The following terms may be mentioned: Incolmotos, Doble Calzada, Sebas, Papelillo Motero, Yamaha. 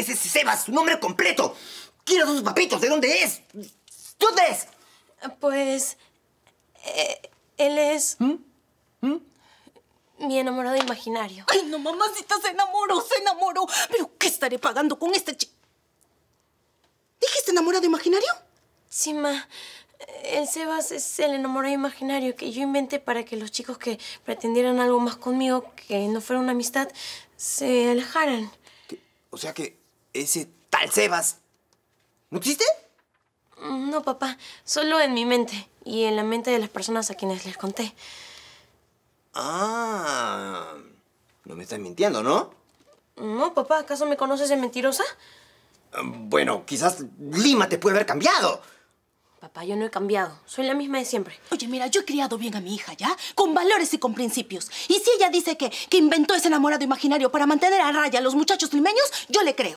es ese Sebas? ¡Su nombre completo! ¿Quiénes son sus papitos? ¿De dónde es? ¿Dónde es? Pues... él es... mi enamorado imaginario. Ay, no, mamacita, se enamoró. ¿Pero qué estaré pagando con esta chica? ¿Dijiste enamorado imaginario? Sí, ma. El Sebas es el enamorado imaginario que yo inventé para que los chicos que pretendieran algo más conmigo, que no fuera una amistad, se alejaran. ¿Qué? O sea que ese tal Sebas ¿no existe? No, papá. Solo en mi mente y en la mente de las personas a quienes les conté. Ah, no me estás mintiendo, ¿no? No, papá. ¿Acaso me conoces de mentirosa? Bueno, quizás Lima te puede haber cambiado. Papá, yo no he cambiado. Soy la misma de siempre. Oye, mira, yo he criado bien a mi hija, ¿ya? Con valores y con principios. Y si ella dice que inventó ese enamorado imaginario para mantener a raya a los muchachos limeños, yo le creo.